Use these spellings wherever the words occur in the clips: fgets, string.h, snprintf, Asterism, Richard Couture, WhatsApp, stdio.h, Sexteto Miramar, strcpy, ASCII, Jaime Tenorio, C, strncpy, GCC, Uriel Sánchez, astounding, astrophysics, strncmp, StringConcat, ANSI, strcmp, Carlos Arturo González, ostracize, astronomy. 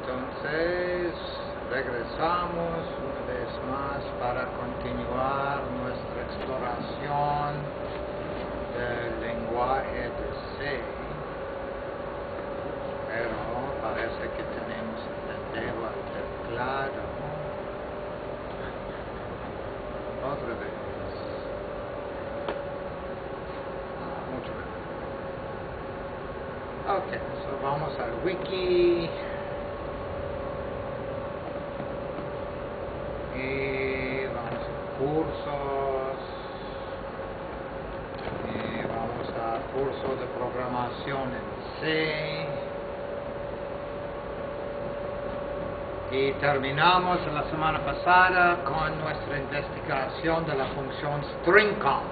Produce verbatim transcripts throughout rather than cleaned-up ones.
Entonces regresamos una vez más para continuar nuestra exploración del lenguaje de C, pero parece que tenemos el dedo al teclado otra vez. Mucho mejor. Ok, so vamos al wiki. Y vamos a cursos, y vamos a curso de programación en C, y terminamos la semana pasada con nuestra investigación de la función StringConcat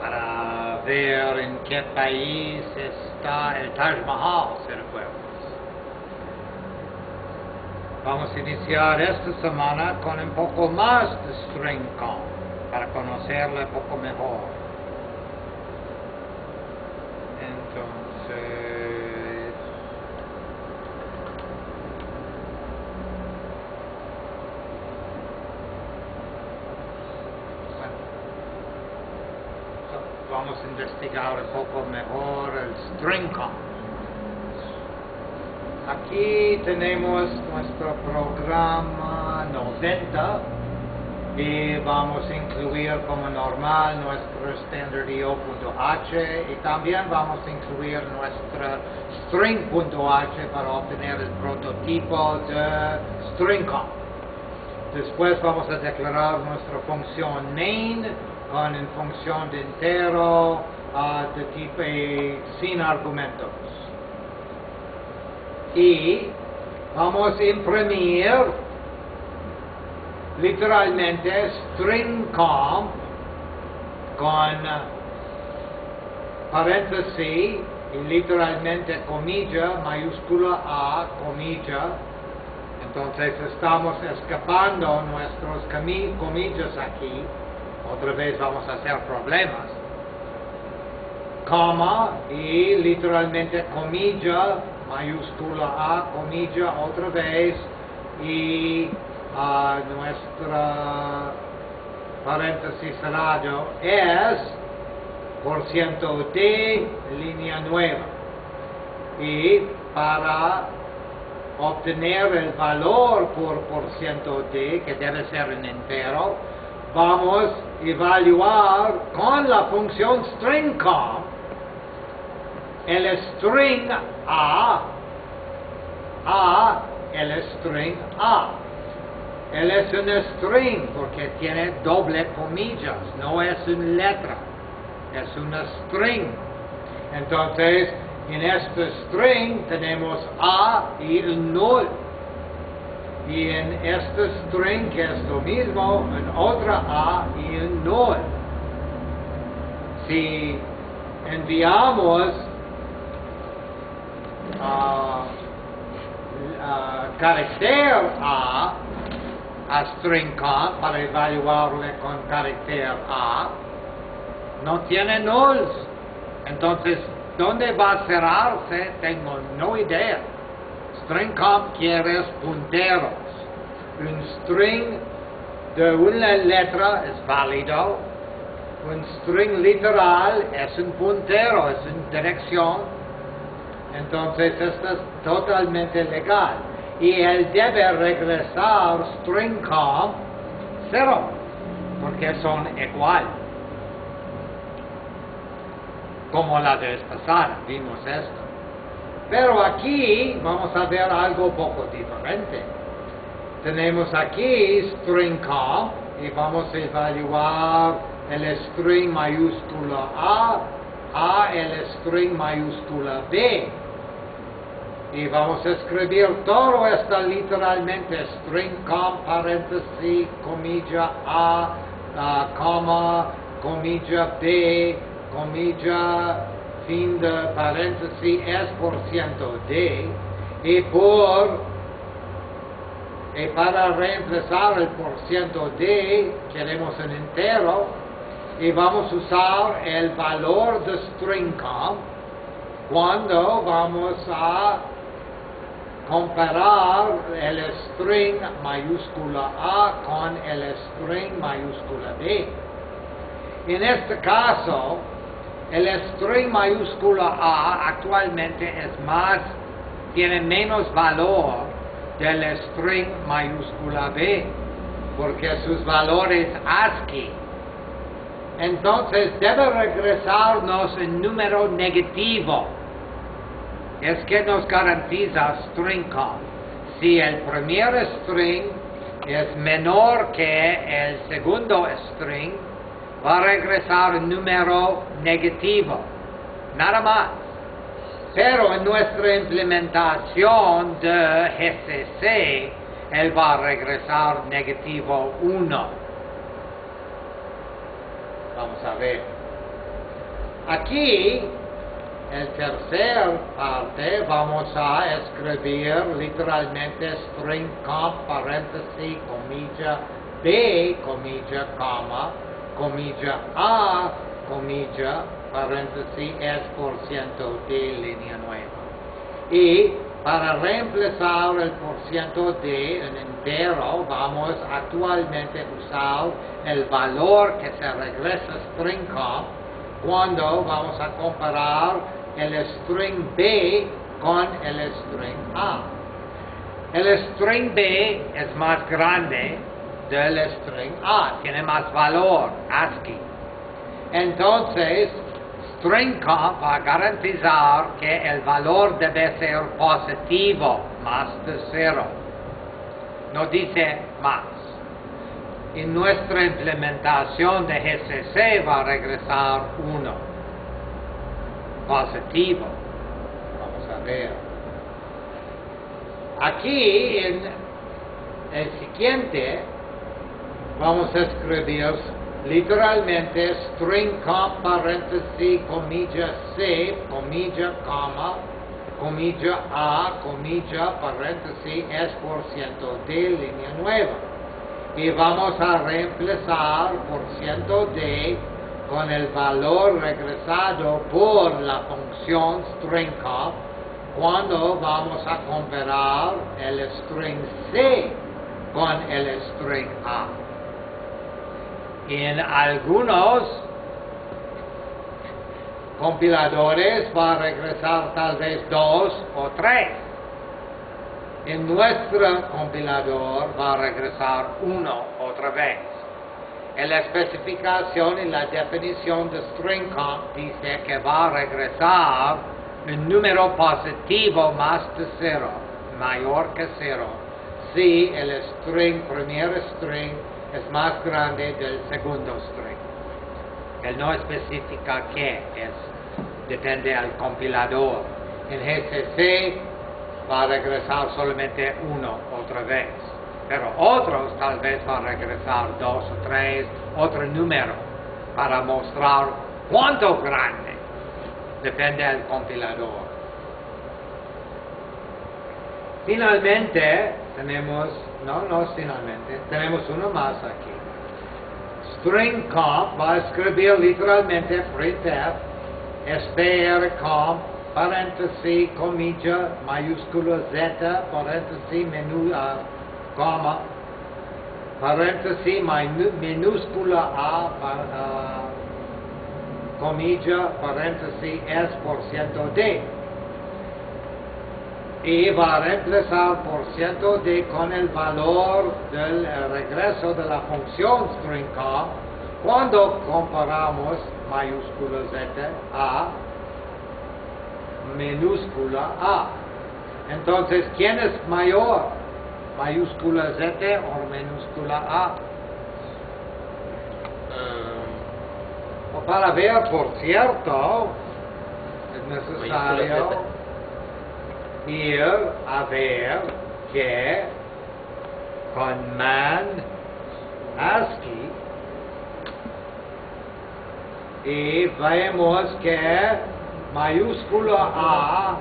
para ver en qué país está el Taj Mahal, si recuerdas. Vamos a iniciar esta semana con un poco más de StringConcat para conocerla un poco mejor. Entonces, bueno, so, vamos a investigar un poco mejor el StringConcat. Aquí tenemos nuestro programa noventa y vamos a incluir como normal nuestro stdio.h y también vamos a incluir nuestra string.h para obtener el prototipo de StringConcat. Después vamos a declarar nuestra función main con una función de entero uh, de tipo eh, sin argumentos. Y vamos a imprimir literalmente StringConcat con paréntesis y literalmente comilla mayúscula A comilla. Entonces estamos escapando nuestros comillas aquí. Otra vez vamos a hacer problemas, coma y literalmente comilla mayúscula A, comilla, otra vez, y uh, nuestra paréntesis cerrado es por ciento de línea nueva. Y para obtener el valor por por ciento de, que debe ser en entero, vamos a evaluar con la función StringConcat el string A, A, el string A. Él es un string porque tiene doble comillas, no es una letra, es un string. Entonces, en este string tenemos A y el null. Y en este string, que es lo mismo, en otra A y el null. Si enviamos Uh, uh, carácter A a StringConcat para evaluarle con carácter A, no tiene nulls. Entonces, ¿dónde va a cerrarse? Tengo no idea. StringConcat quiere punteros. Un string de una letra es válido. Un string literal es un puntero, es una dirección. Entonces esto es totalmente legal y él debe regresar StringConcat cero porque son igual, como la vez pasada vimos esto. Pero aquí vamos a ver algo poco diferente. Tenemos aquí StringConcat y vamos a evaluar el string mayúscula A a el string mayúscula B. Y vamos a escribir todo esto literalmente, StringConcat, paréntesis, comilla A, a, coma, comilla B, comilla, fin de paréntesis, es por ciento D. Y por, y para reemplazar el por ciento D, queremos un entero, y vamos a usar el valor de StringConcat cuando vamos a comparar el string mayúscula A con el string mayúscula B. En este caso, el string mayúscula A actualmente es más, tiene menos valor del string mayúscula B, porque sus valores ASCII. Entonces debe regresarnos el número negativo. Es que nos garantiza StringConcat. Si el primer string es menor que el segundo string, va a regresar el número negativo. Nada más. Pero en nuestra implementación de G C C, él va a regresar negativo uno. Vamos a ver. Aquí, en tercer parte, vamos a escribir literalmente StringConcat, paréntesis, comilla, B, comilla, coma, comilla, A, comilla, paréntesis, S por ciento de línea nueva. Y para reemplazar el por ciento de en entero, vamos actualmente a usar el valor que se regresa StringConcat cuando vamos a comparar el string B con el string A. El string B es más grande del string A, tiene más valor ASCII. Entonces, StringConcat va a garantizar que el valor debe ser positivo, más de cero. No dice más. En nuestra implementación de G C C va a regresar uno. Positivo. Vamos a ver. Aquí, en el siguiente, vamos a escribir literalmente StringConcat paréntesis comilla C comilla coma comilla A comilla paréntesis S por ciento de línea nueva, y vamos a reemplazar por ciento de con el valor regresado por la función StringConcat cuando vamos a comparar el string C con el string A. En algunos compiladores va a regresar tal vez dos o tres. En nuestro compilador va a regresar uno otra vez. En la especificación y la definición de StringConcat dice que va a regresar un número positivo más de cero, mayor que cero, si el string, primer string, es más grande del segundo string. Él no especifica qué es, depende del compilador. En G C C va a regresar solamente uno otra vez, pero otros tal vez va a regresar dos o tres, otro número, para mostrar cuánto grande, depende del compilador. Finalmente, tenemos, no, no, finalmente, tenemos uno más aquí. StringConcat va a escribir literalmente printf, strcomp, paréntesis, comilla, mayúscula Z, paréntesis, menú, uh, coma, paréntesis, minúscula A, uh, comilla, paréntesis, S por ciento D. Y va a reemplazar por ciento de con el valor del regreso de la función StringConcat cuando comparamos mayúscula Z a minúscula A. Entonces, ¿quién es mayor? ¿Mayúscula Z o minúscula A? Um, o para ver, por cierto, es necesario ir a ver que con man ASCII y vemos que mayúscula A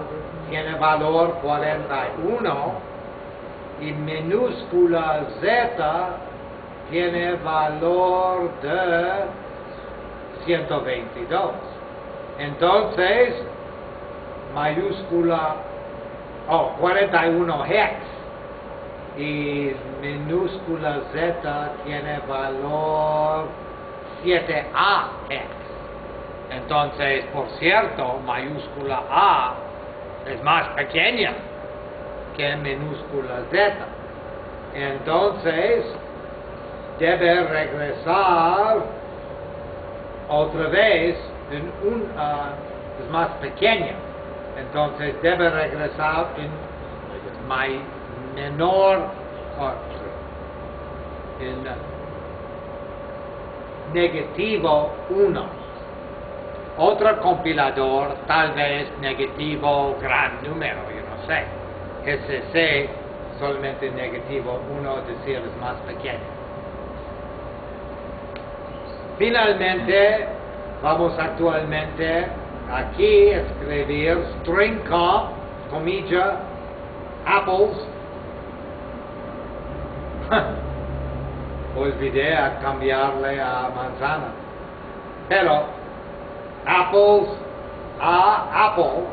tiene valor cuarenta y uno y minúscula Z tiene valor de ciento veintidós. Entonces, mayúscula, oh, cuarenta y uno hertz, y minúscula Z tiene valor siete A hertz. Entonces, por cierto, mayúscula A es más pequeña que minúscula Z. Entonces, debe regresar otra vez en una, es más pequeña. Entonces, debe regresar en may, menor, en negativo uno. Otro compilador, tal vez negativo gran número, yo no sé. G C C, solamente negativo uno, es decir, es más pequeño. Finalmente, vamos actualmente aquí a escribir stringconcat, comilla, apples. Olvidé a cambiarle a manzana. Pero apples a apple.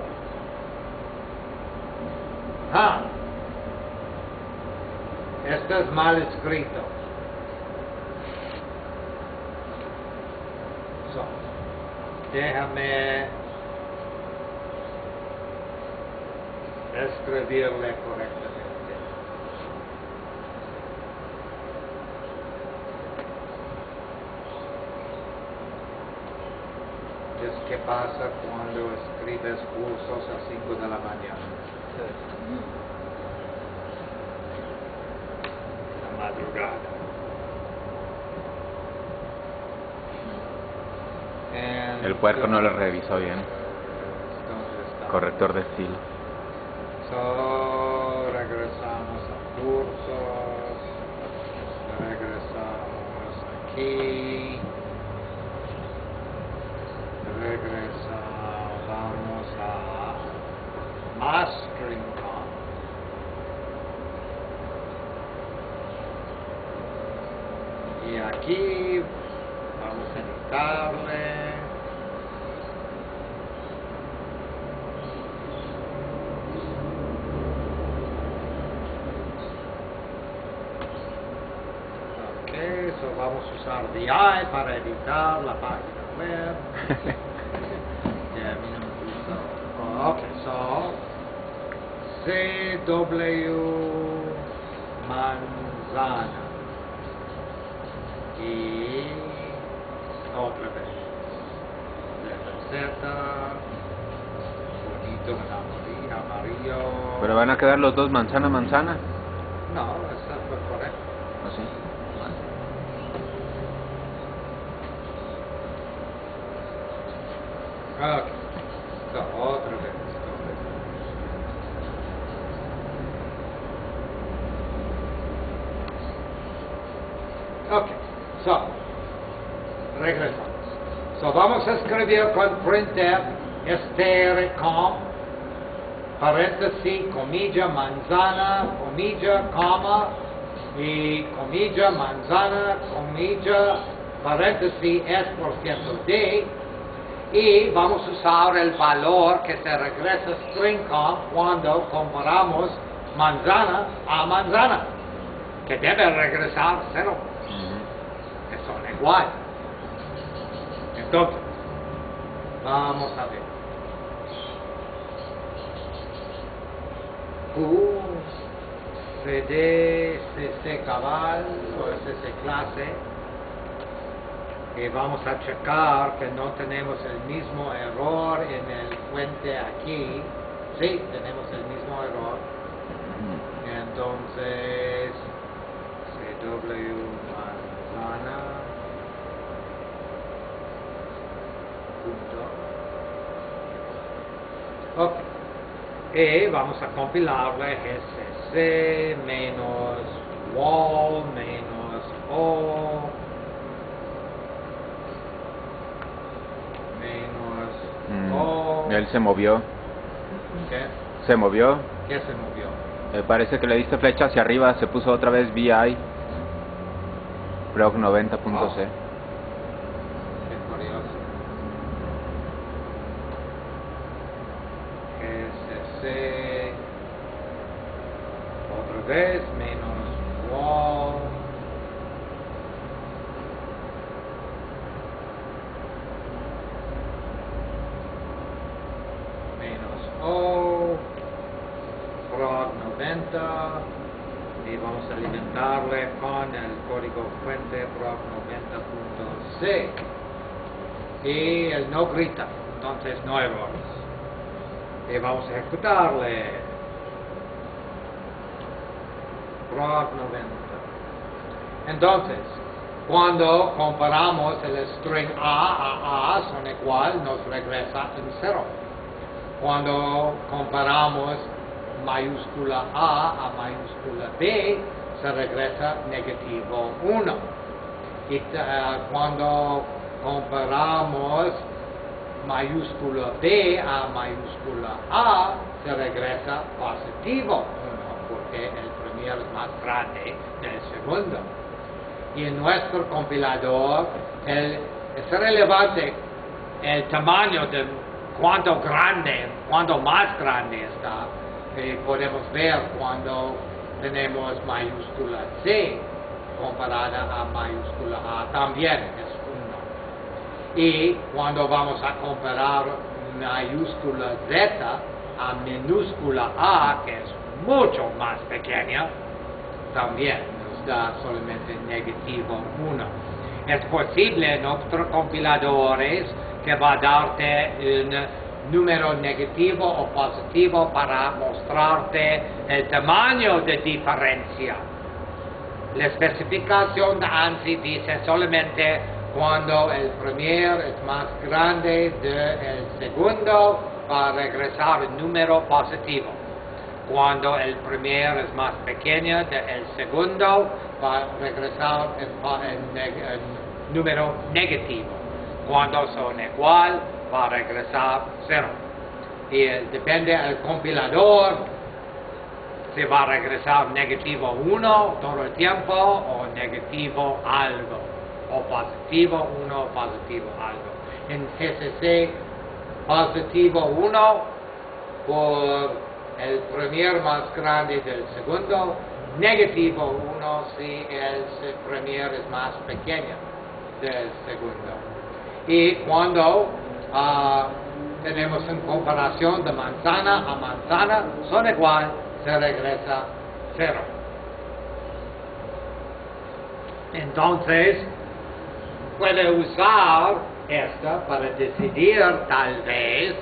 Ah. Esto es mal escrito. So, déjame escribirle correctamente. Es que pasa cuando escribes cursos a cinco de la mañana. La madrugada. And El puerco no lo revisó bien. Corrector de estilo. So, regresamos a cursos. Regresamos aquí. Regresa, vamos a StringConcat. Y aquí vamos a editarle. Ok, so vamos a usar D I para editar la página web. C W manzana y otra vez Z, bonito en amarillo. ¿Pero van a quedar los dos manzana manzana? No, esa fue correcta. ¿Ah, sí? Vale. Ok, so, otra vez. Ok, so, regresamos. So, vamos a escribir con printf strcmp, paréntesis, comilla, manzana, comilla, coma, y comilla, manzana, comilla, paréntesis, es por ciento d, y vamos a usar el valor que se regresa stringcomp cuando comparamos manzana a manzana, que debe regresar cero. Son iguales. Entonces, vamos a ver. Q, C D, C C cabal o C C clase. Y vamos a checar que no tenemos el mismo error en el puente aquí. Sí, tenemos el mismo error. Entonces, C W manzana. Ok, y vamos a compilarle G C C menos wall menos o menos mm. o. Él se movió. ¿Qué? ¿Se movió? ¿Qué se movió? Eh, parece que le diste flecha hacia arriba, se puso otra vez V I proc noventa punto c. Oh. G doce, otra vez menos wow, menos o, prog noventa, y vamos a alimentarle con el código fuente prog noventa punto c, y él no grita, entonces no errores. Y vamos a ejecutarle prog noventa. Entonces, cuando comparamos el string a a a son igual, nos regresa en cero. Cuando comparamos mayúscula a a mayúscula b, se regresa negativo uno. Y uh, cuando comparamos mayúscula B a mayúscula A, se regresa positivo, ¿no? Porque el primero es más grande que el segundo. Y en nuestro compilador, el, es relevante el tamaño de cuánto grande, cuánto más grande está. Eh, podemos ver cuando tenemos mayúscula C comparada a mayúscula A también. Es y cuando vamos a comparar mayúscula Z a minúscula A, que es mucho más pequeña, también nos da solamente negativo uno. Es posible en otros compiladores que va a darte un número negativo o positivo para mostrarte el tamaño de diferencia. La especificación de ANSI dice solamente cuando el primer es más grande del segundo, va a regresar el número positivo. Cuando el primer es más pequeño del segundo, va a regresar el, el, el número negativo. Cuando son igual, va a regresar cero. Y depende del compilador, si va a regresar negativo uno todo el tiempo o negativo algo, o positivo uno, positivo algo. En G C C, positivo uno por el primer más grande del segundo, negativo uno si el primer es más pequeño del segundo. Y cuando uh, tenemos en comparación de manzana a manzana, son igual, se regresa cero. Entonces, puede usar esta para decidir, tal vez,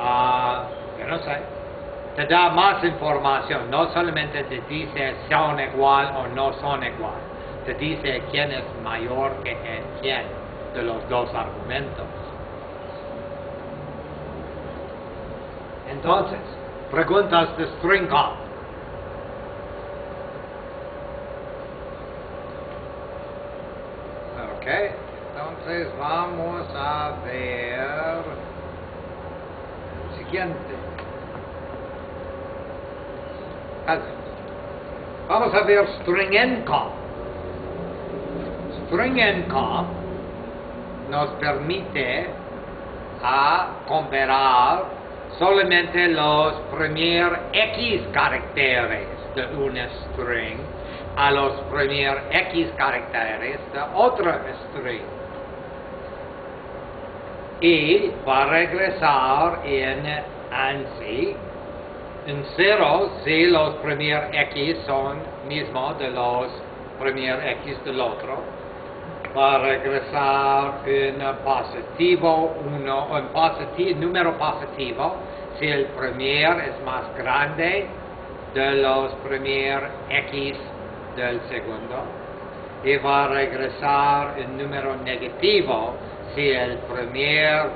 uh, yo no sé, te da más información, no solamente te dice son igual o no son igual, te dice quién es mayor que quién de los dos argumentos. Entonces, preguntas de StringConcat. Ok, entonces vamos a ver el siguiente. Vamos a ver StringNComp. StringNComp nos permite a comparar solamente los primeros X caracteres de un string a los primeros X caracteres de otro string, y va a regresar en ANSI en cero si los primeros X son mismos de los primeros X del otro. Va a regresar en positivo uno, en positivo, número positivo si el primer es más grande de los primeros X del segundo, y va a regresar el número negativo si el primer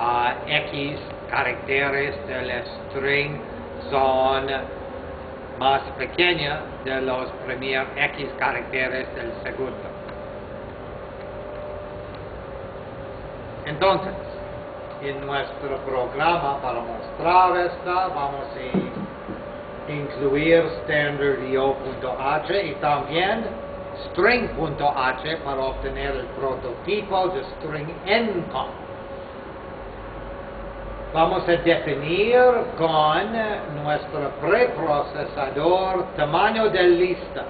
uh, X caracteres del string son más pequeños de los primeros X caracteres del segundo. Entonces, en nuestro programa para mostrar esta, vamos a ir incluir stdio.h y también string.h para obtener el prototipo de StringNComp. Vamos a definir con nuestro preprocesador tamaño de lista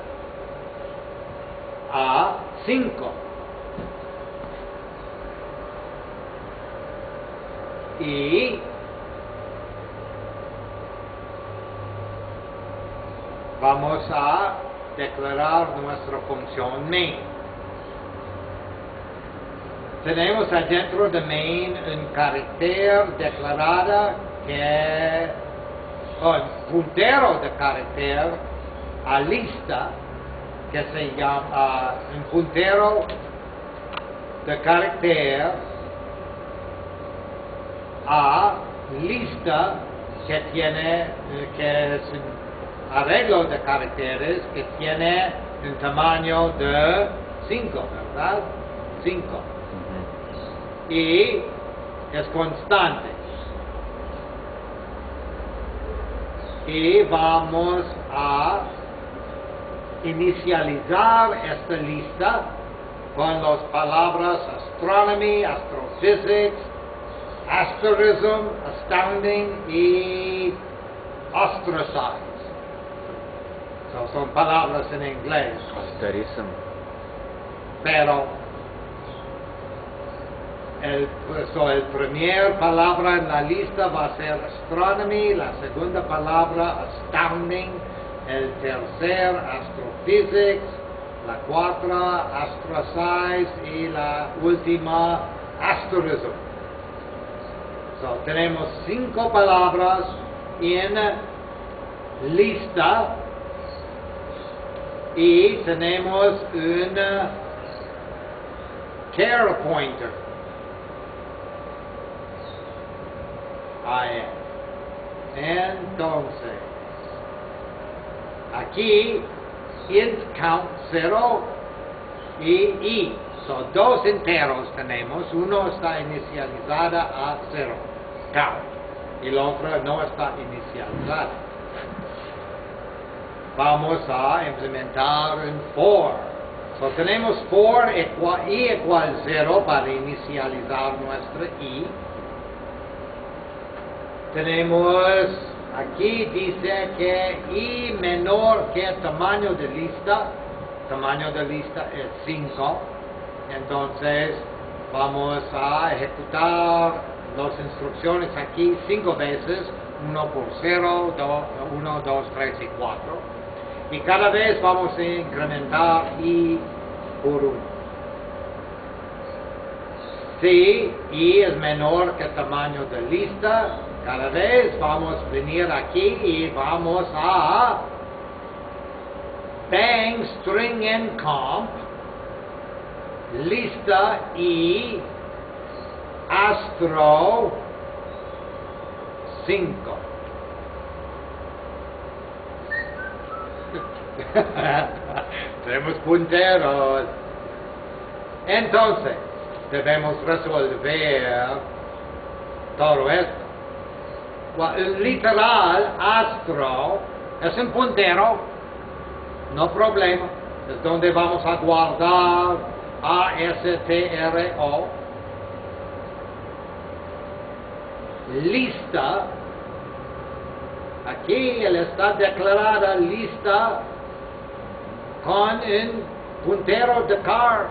a cinco. Y vamos a declarar nuestra función main. Tenemos adentro de main un carácter declarado que, o un puntero de carácter a lista que se llama, uh, un puntero de carácter a lista que tiene, que es un arreglo de caracteres que tiene un tamaño de cinco, ¿verdad? cinco. Y es constante. Y vamos a inicializar esta lista con las palabras astronomy, astrophysics, asterism, astounding y ostracize. So, son palabras en inglés. Asterism. Pero El, so, el primer palabra en la lista va a ser astronomy, la segunda palabra astounding, el tercer astrophysics, la cuarta ostracize y la última asterism. So, tenemos cinco palabras en lista y tenemos un care pointer. Entonces, aquí int count cero y i, son dos enteros tenemos, uno está inicializada a cero, count, y el otro no está inicializada. Vamos a implementar un for. So, tenemos for equal, i igual cero para inicializar nuestra i. Tenemos, aquí dice que i menor que tamaño de lista, tamaño de lista es cinco, entonces vamos a ejecutar las instrucciones aquí cinco veces, uno por cero, uno, dos, tres y cuatro, y cada vez vamos a incrementar i por uno. Si i es menor que tamaño de lista, cada vez vamos a venir aquí y vamos a bang stringncmp lista i astro cinco. Tenemos punteros. Entonces, debemos resolver todo esto. El literal astro es un puntero, no problema, es donde vamos a guardar astro. Lista, aquí él está declarada lista con un puntero de car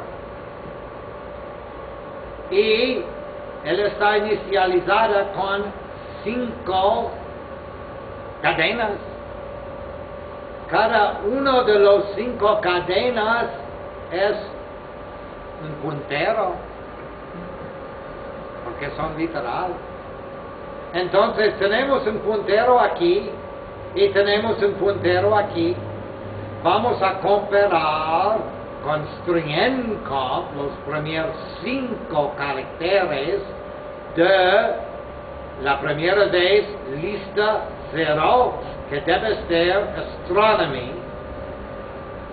y él está inicializada con cinco cadenas. Cada uno de los cinco cadenas es un puntero, porque son literal. Entonces tenemos un puntero aquí y tenemos un puntero aquí. Vamos a comparar con strncmp los primeros cinco caracteres de la primera vez, lista cero, que debe ser astronomy,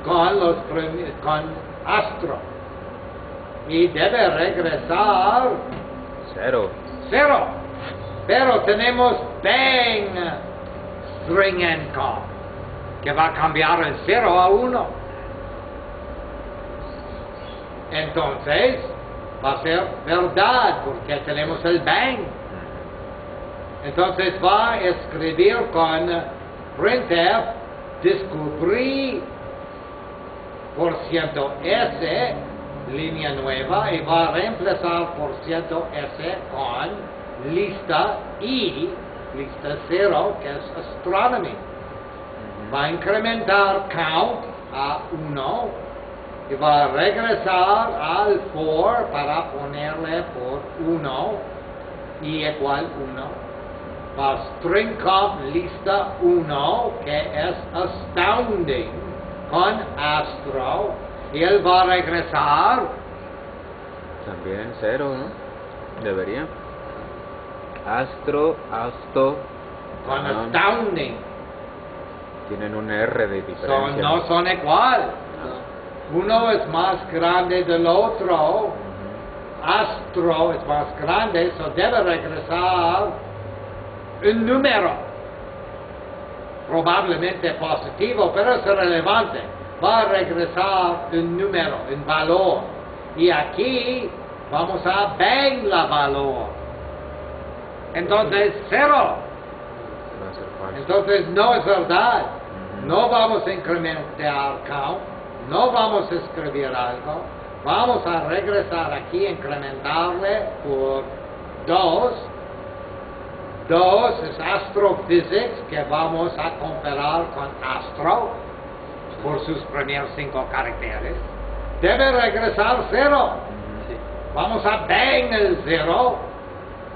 con, los con astro. Y debe regresar cero. Cero. Pero tenemos bang stringncmp, que va a cambiar el cero a uno. Entonces, va a ser verdad, porque tenemos el bang. Entonces va a escribir con printf descubrí por ciento S, línea nueva, y va a reemplazar por ciento S con lista I, lista cero, que es astronomy. Va a incrementar count a uno y va a regresar al for para ponerle por uno y igual uno. Va a StringConcat lista uno, que es astounding, con astro, y él va a regresar también cero, ¿no? Debería. Astro, asto. Con no, astounding. Tienen un R de diferencia. So, no son igual. Uno es más grande del otro. Astro es más grande, so debe regresar un número, probablemente positivo, pero es relevante. Va a regresar un número, un valor. Y aquí vamos a bang la valor. Entonces, cero. Entonces, no es verdad. No vamos a incrementar count. No vamos a escribir algo. Vamos a regresar aquí, incrementarle por dos. Dos es astrophysics, que vamos a comparar con astro por sus primeros cinco caracteres. Debe regresar cero. Sí. Vamos a bang el cero.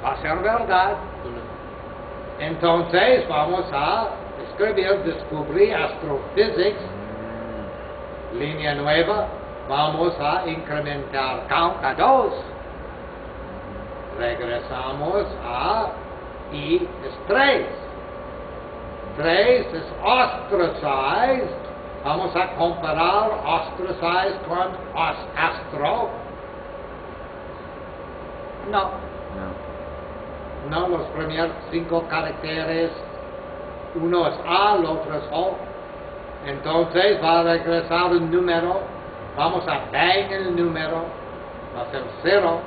Va a ser verdad. Entonces vamos a escribir descubrí astrophysics, línea nueva. Vamos a incrementar count a dos. Regresamos a y es tres. tres es ostracize. Vamos a comparar ostracize con astro. No. No. No, los primeros cinco caracteres. Uno es A, el otro es O. Entonces va a regresar un número. Vamos a bang el número. Va a ser cero.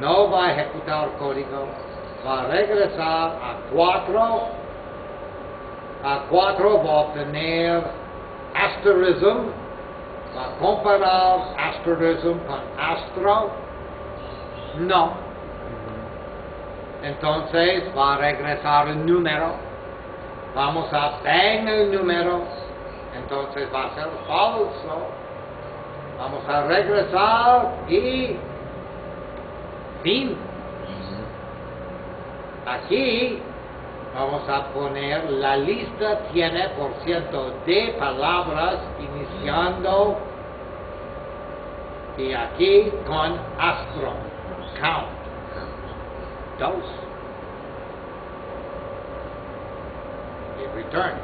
No va a ejecutar código. Va a regresar a cuatro. A cuatro va a obtener Asterism. Va a comparar Asterism con Astro. No. Entonces va a regresar el número. Vamos a bang el número. Entonces va a ser falso. Vamos a regresar y fin. Aquí vamos a poner la lista tiene por ciento de palabras iniciando y aquí con astro count dos y return.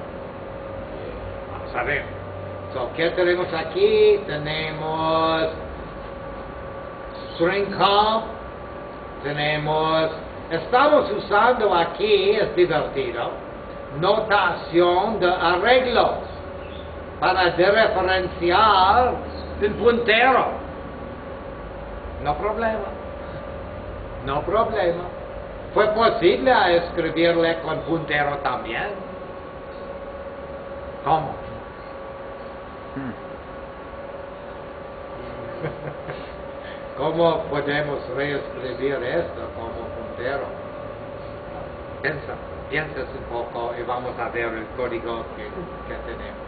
Vamos a ver. So, ¿qué tenemos aquí? Tenemos string count, tenemos. Estamos usando aquí, es divertido, notación de arreglos para dereferenciar un puntero. No problema. No problema. Fue posible escribirle con puntero también. ¿Cómo? Hmm. ¿Cómo podemos reescribir esto como puntero? Piensa, piensa un poco y vamos a ver el código que, que tenemos.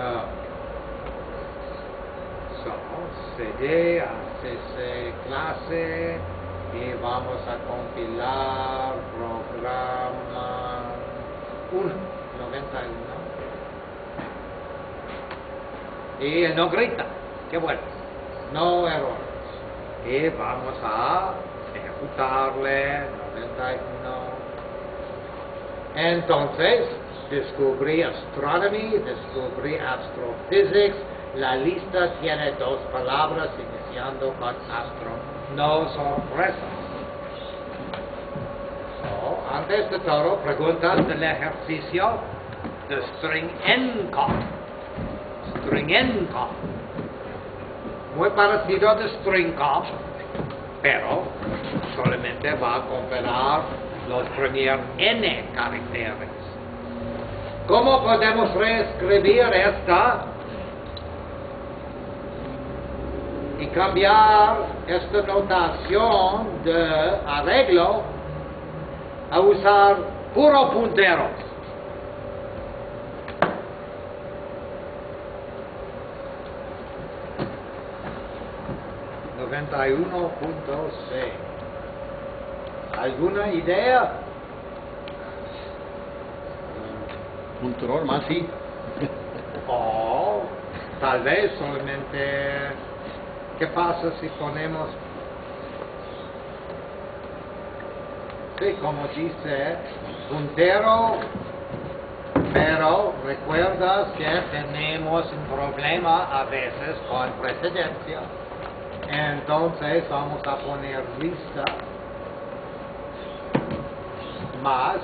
Ah. So, cd, acc, clase, y vamos a compilar programa uno. Y no grita, qué bueno, no errores. Y vamos a ejecutarle noventa y uno. Entonces, descubrí astronomy, descubrí astrophysics. La lista tiene dos palabras iniciando con astro. No sorpresas. So, antes de todo, preguntas del ejercicio. The string N C O P. String N C O P. voy para el sitio de StringConcat, pero solamente va a contener los primeros n caracteres. ¿Cómo podemos reescribir esta y cambiar esta notación de arreglo a usar puro punteros? noventa y uno punto seis. ¿Alguna idea? Punto normal, sí. O tal vez solamente, ¿qué pasa si ponemos? Sí, como dice, puntero, pero recuerdas que tenemos un problema a veces con precedencia. Entonces vamos a poner lista más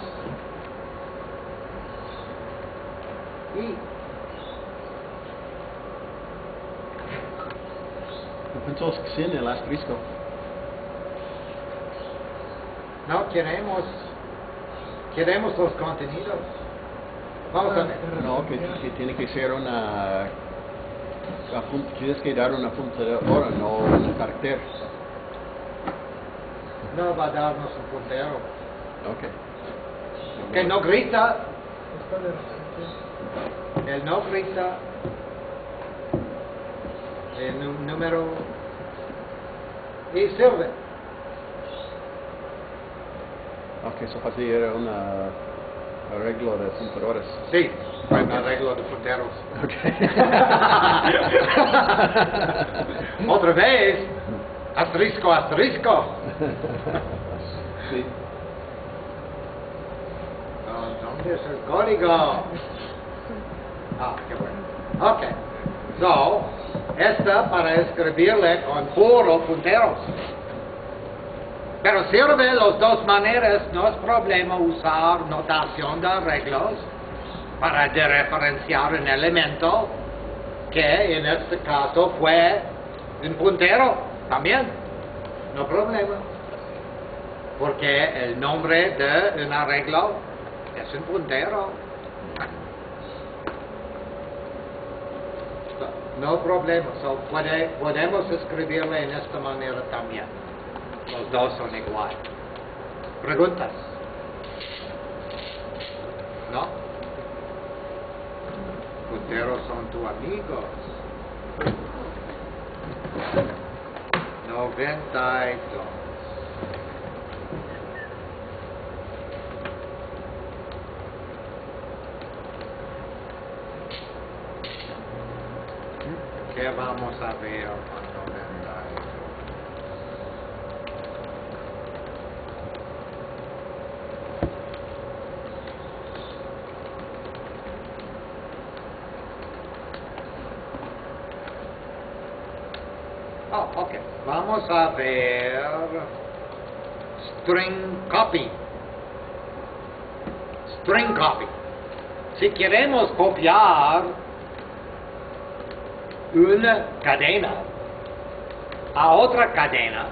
y entonces sin el asterisco no queremos queremos los contenidos. Vamos a ver, no, que, que tiene que ser una Punta, tienes que dar una puntadora, no un carácter. No va a darnos un puntero. Ok. Que no grita. El no grita. El número. Y sirve. Ok, eso así era un arreglo de puntadores. Sí. Para un arreglo de punteros. Okay. Otra vez, asterisco, asterisco. Sí. Oh, ¿dónde es el código? Ah, qué bueno. Ok. So, esta para escribirle con puro punteros. Pero sirve de las dos maneras, no es problema usar notación de arreglos para de referenciar un elemento que en este caso fue un puntero también, no problema, porque el nombre de un arreglo es un puntero, no problema. So, puede, podemos escribirle en esta manera también, los dos son iguales. ¿Preguntas? ¿No? Punteros son tus amigos. noventa y dos. ¿Qué vamos a ver con Vamos a ver string copy. String copy. Si queremos copiar una cadena a otra cadena,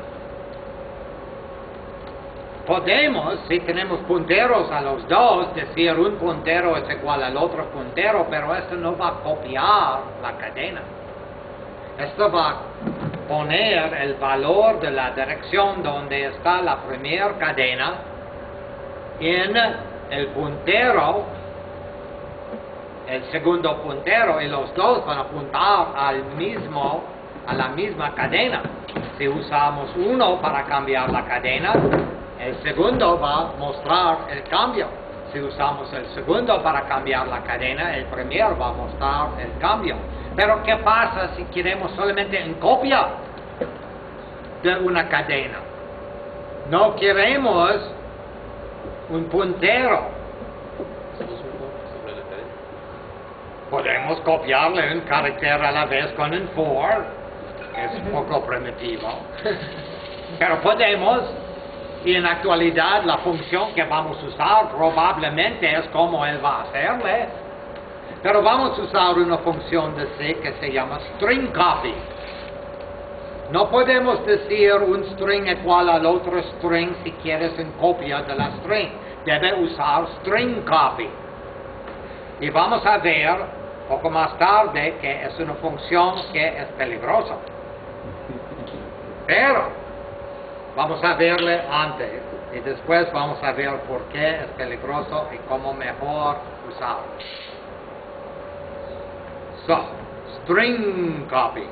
podemos, si tenemos punteros a los dos, decir un puntero es igual al otro puntero, pero esto no va a copiar la cadena. Esto va a poner el valor de la dirección donde está la primera cadena en el puntero, el segundo puntero, y los dos van a apuntar al mismo, a la misma cadena. Si usamos uno para cambiar la cadena, el segundo va a mostrar el cambio. Si usamos el segundo para cambiar la cadena, el primero va a mostrar el cambio. Pero ¿qué pasa si queremos solamente una copia de una cadena? No queremos un puntero. Podemos copiarle un carácter a la vez con un for. Es un poco primitivo. Pero podemos, y en actualidad la función que vamos a usar probablemente es como él va a hacerle. Pero vamos a usar una función de C que se llama string copy. No podemos decir un string igual al otro string si quieres en copia de la string. Debe usar string copy. Y vamos a ver poco más tarde que es una función que es peligrosa. Pero vamos a verle antes y después vamos a ver por qué es peligroso y cómo mejor usar. So, string copy.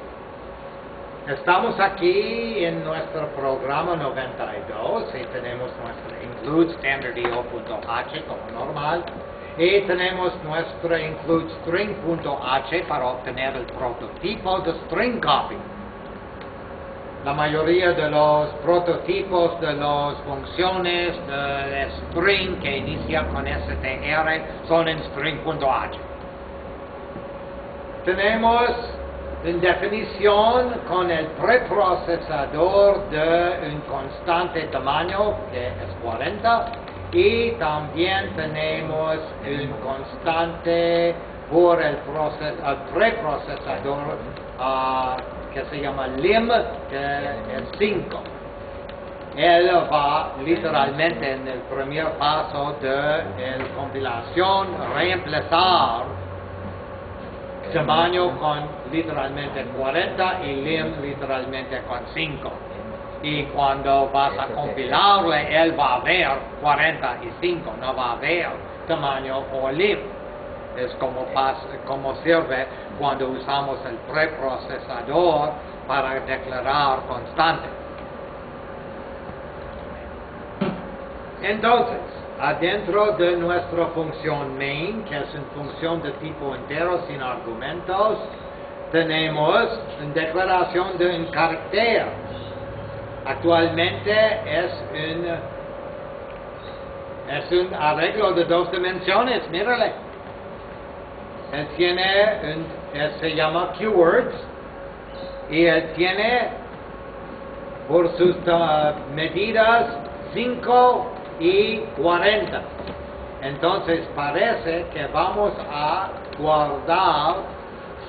Estamos aquí en nuestro programa noventa y dos y tenemos nuestro include standard punto h como normal y tenemos nuestro include string punto h para obtener el prototipo de string copy. La mayoría de los prototipos de las funciones de string que inicia con str son en string punto h. Tenemos en definición con el preprocesador de un constante tamaño que es cuarenta y también tenemos un constante por el, proces el preprocesador uh, que se llama lim, que es cinco. Él va literalmente en el primer paso de la compilación reemplazar tamaño con literalmente cuarenta y lim literalmente con cinco. Y cuando vas a compilarle, él va a ver cuarenta y cinco, no va a ver tamaño o lim. Es como, pasa, como sirve cuando usamos el preprocesador para declarar constante. Entonces, adentro de nuestra función main, que es una función de tipo entero sin argumentos, tenemos una declaración de un carácter. Actualmente es un, es un arreglo de dos dimensiones, mírale. Él tiene, un, él se llama keywords, y él tiene por sus uh, medidas cinco y cuarenta. Entonces parece que vamos a guardar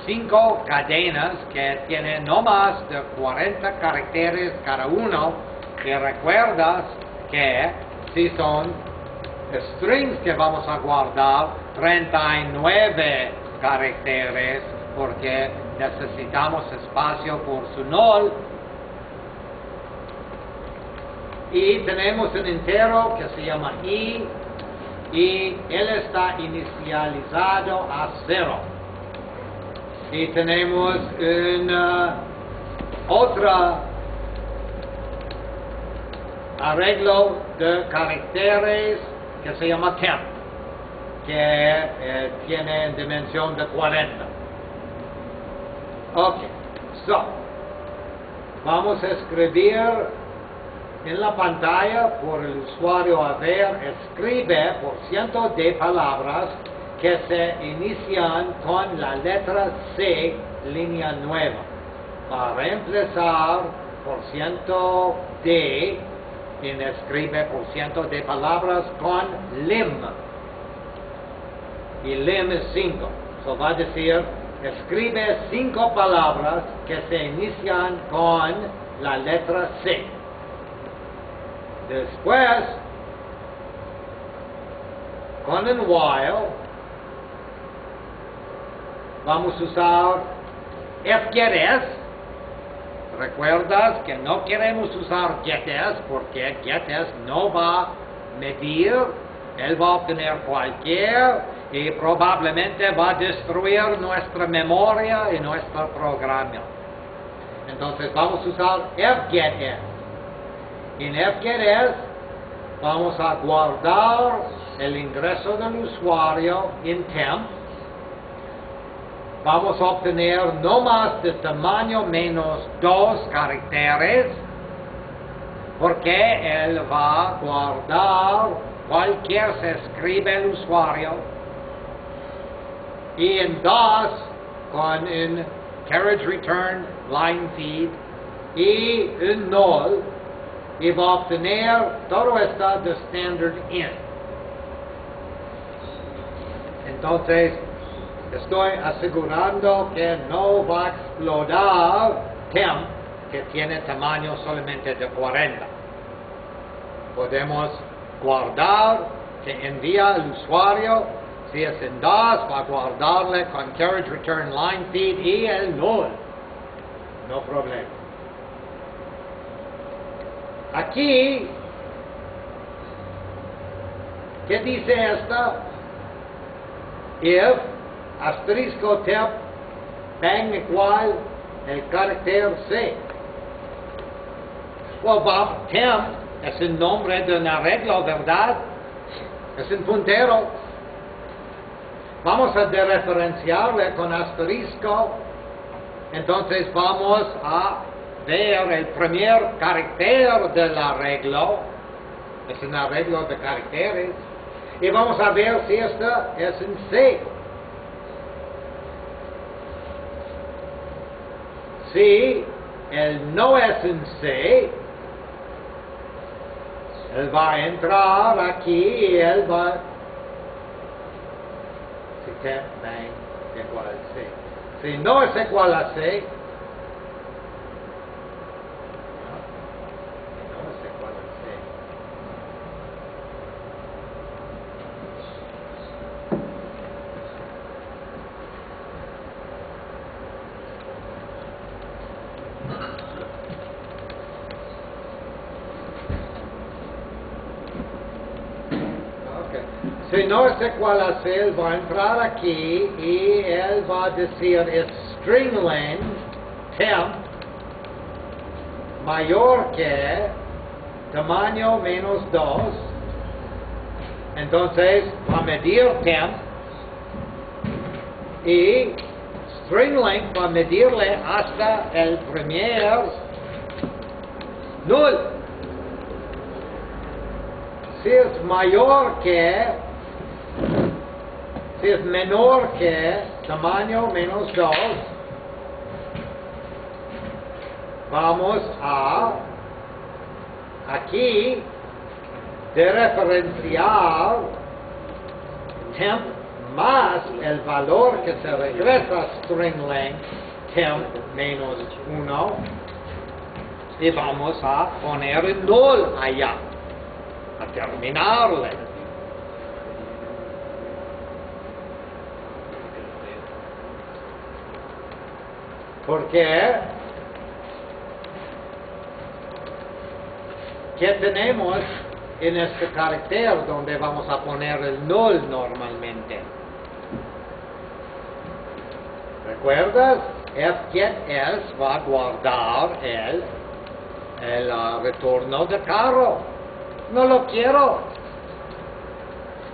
cinco cadenas que tienen no más de cuarenta caracteres cada uno, que recuerdas que si son strings que vamos a guardar treinta y nueve caracteres porque necesitamos espacio por su null. Y tenemos un entero que se llama i, y él está inicializado a cero. Y tenemos una, otra arreglo de caracteres que se llama temp, que eh, tiene dimensión de cuarenta. Ok, so, vamos a escribir en la pantalla por el usuario a ver, escribe por ciento de palabras que se inician con la letra C, línea nueva. Para empezar, por ciento de, quien escribe por ciento de palabras con lim. Y lim es cinco. So va a decir, escribe cinco palabras que se inician con la letra C. Después, con el while, vamos a usar fgets. Recuerdas que no queremos usar gets porque gets no va a medir, él va a obtener cualquier y probablemente va a destruir nuestra memoria y nuestro programa. Entonces vamos a usar fgets. En fgets vamos a guardar el ingreso del usuario en temp. Vamos a obtener no más de tamaño menos dos caracteres, porque él va a guardar cualquier se escribe el usuario. Y en dos con un carriage return line feed y un null, y va a obtener todo esto de standard in. Entonces, estoy asegurando que no va a explotar temp que tiene tamaño solamente de cuarenta. Podemos guardar que envía el usuario, si es en D A S, va a guardarle con carriage return line feed y el null. No problema. Aquí, ¿qué dice esta? If asterisco tip bang equal el carácter C. Well, Bob, temp es el nombre de un arreglo, ¿verdad? Es un puntero. Vamos a dereferenciarle con asterisco. Entonces vamos a ver el primer carácter del arreglo. Es un arreglo de caracteres. Y vamos a ver si esta es un C. Si él no es un C, él va a entrar aquí y él va. Si temp bang igual a C. Si no es igual a C, Si no es igual a C, él va a entrar aquí y él va a decir es stringlen temp mayor que tamaño menos dos. Entonces va a medir temp y stringlen va a medirle hasta el primer null. Si es mayor que, si es menor que tamaño menos dos, vamos a aquí dereferenciar temp más el valor que se regresa string length temp menos uno y vamos a poner el null allá, a terminarle. Porque, ¿qué tenemos en este carácter donde vamos a poner el null normalmente? ¿Recuerdas? fgets va a guardar el, el uh, retorno de carro. No lo quiero.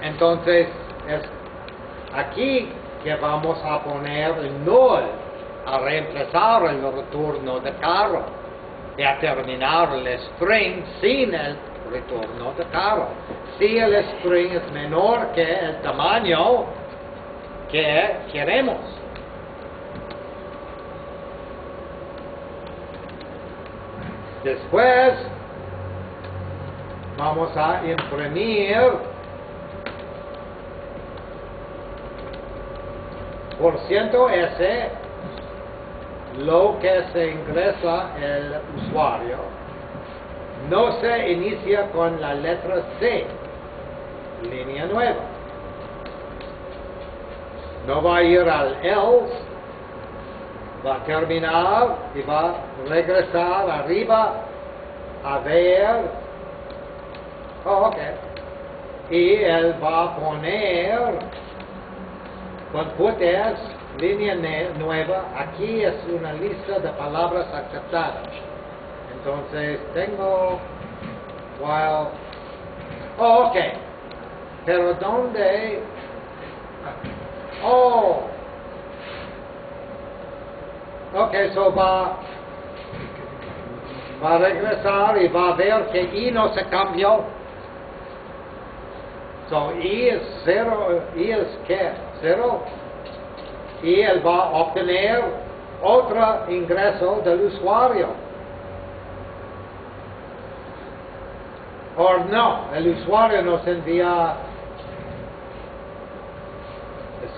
Entonces, es aquí que vamos a poner el null, a reemplazar el retorno de carro y a terminar el string sin el retorno de carro. Si el string es menor que el tamaño que queremos. Después vamos a imprimir por ciento S lo que se ingresa el usuario. No se inicia con la letra C, línea nueva. No va a ir al else, va a terminar y va a regresar arriba a ver. Oh, ok. Y él va a poner con putas línea nueva, aquí es una lista de palabras aceptadas. Entonces tengo while. Oh, ok. Pero ¿dónde? Oh. Ok, so va, va a regresar y va a ver que I no se cambió. So I es cero, I es ¿qué? Cero. Y él va a obtener otro ingreso del usuario. O no, el usuario nos envía,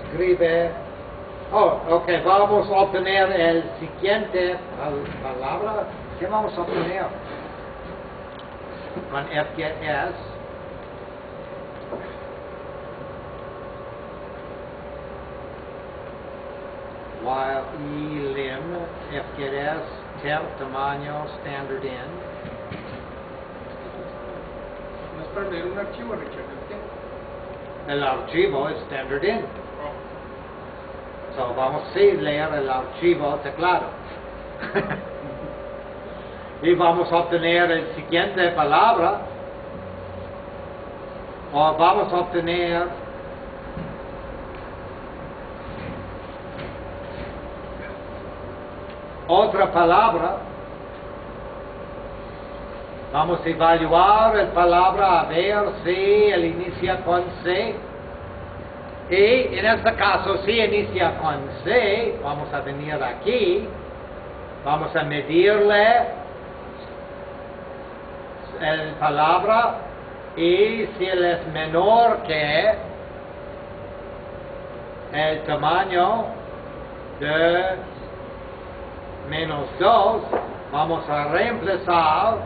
escribe Oh, ok, vamos a obtener el siguiente palabra. ¿Qué vamos a obtener? Con fgets. While elim, fgets, ter, tamaño, standard in. ¿No es para leer un archivo, Richard? El archivo es standard in. So, vamos a leer el archivo teclado. Y vamos a obtener el siguiente palabra. O vamos a obtener otra palabra. Vamos a evaluar el palabra a ver si él inicia con C. Y en este caso, si inicia con C, vamos a venir aquí, vamos a medirle la palabra, y si él es menor que el tamaño de menos dos, vamos a reemplazar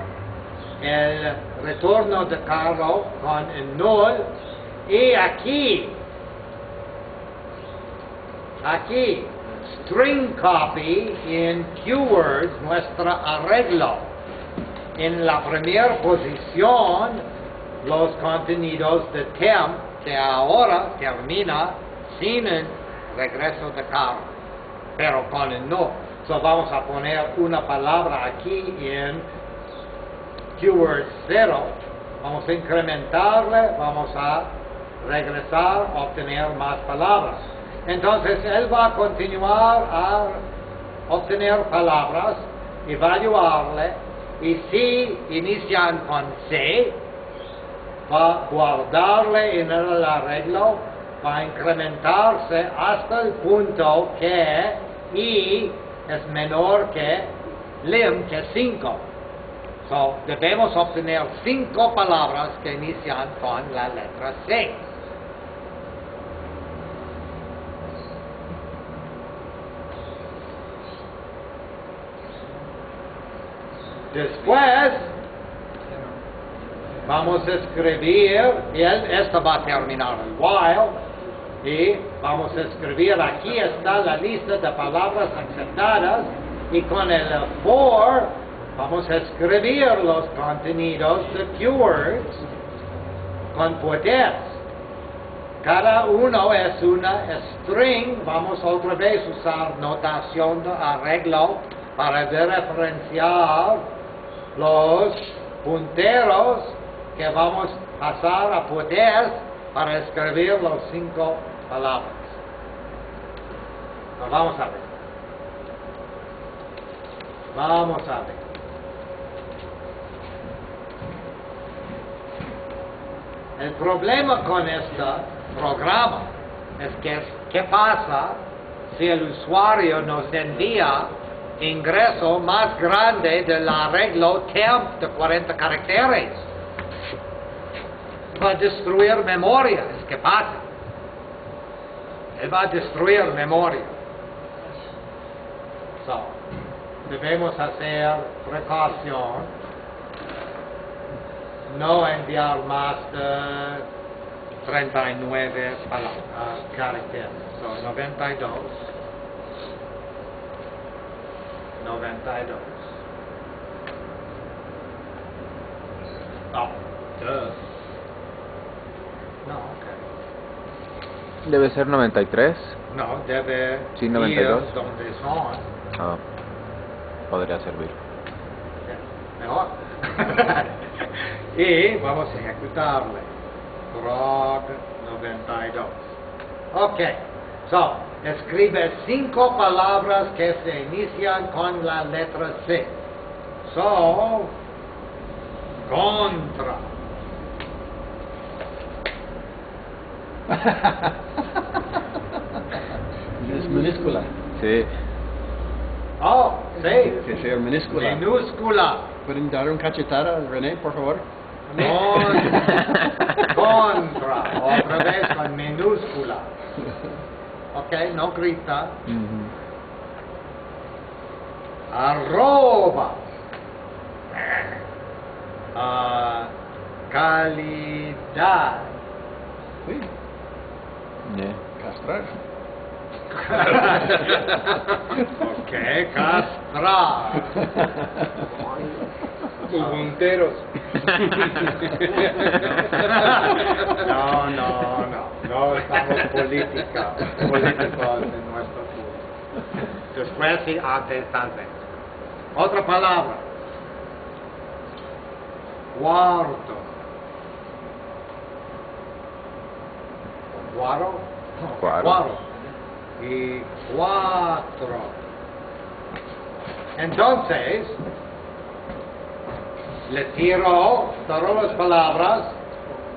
el retorno de carro con el null, y aquí Aquí, string copy en keywords, nuestro arreglo. En la primera posición, los contenidos de temp, que ahora termina sin el regreso de carro, pero con el no. So vamos a poner una palabra aquí en keyword cero. Vamos a incrementarle, vamos a regresar, obtener más palabras. Entonces, él va a continuar a obtener palabras, evaluarle, y si inician con C, va a guardarle en el arreglo, va a incrementarse hasta el punto que I es menor que lim, que es cinco. So, debemos obtener cinco palabras que inician con la letra C. Después, vamos a escribir, y esto va a terminar el while, y vamos a escribir, aquí está la lista de palabras aceptadas, y con el for, vamos a escribir los contenidos de keywords con poder. Cada uno es una string, vamos otra vez a usar notación de arreglo para referenciar los punteros que vamos a pasar a poder para escribir los cinco palabras. Nos vamos a ver. Vamos a ver. El problema con este programa es que, ¿qué pasa si el usuario nos envía ingreso más grande del arreglo temp de cuarenta caracteres? Va a destruir memoria, es que pasa. Él va a destruir memoria. So, debemos hacer precaución, no enviar más de treinta y nueve uh, caracteres, so noventa y dos. noventa y dos. Oh, dos. No, ok. ¿Debe ser noventa y tres? No, debe sí, noventa y dos. Ir donde son. Ah, podría servir. Mejor. Y vamos a ejecutarle. Prog noventa y dos. Ok. So, escribe cinco palabras que se inician con la letra C. So, contra. Es minúscula. Sí. Oh, sí. Que sea minúscula. Minúscula. ¿Pueden dar un cachetada a René, por favor? Contra. Contra. Otra vez con minúscula. ok? No cripta. Mm-hmm. Arroba uh, calidad. Sí. Yeah. Castrar. Ok, castrar. Tus punteros. No, no, no. No estamos política, políticos en nuestro curso. Después y antes también. Otra palabra. Cuarto. Cuaro. Cuaro. Cuaro. Y cuatro. Entonces, le tiro todas las palabras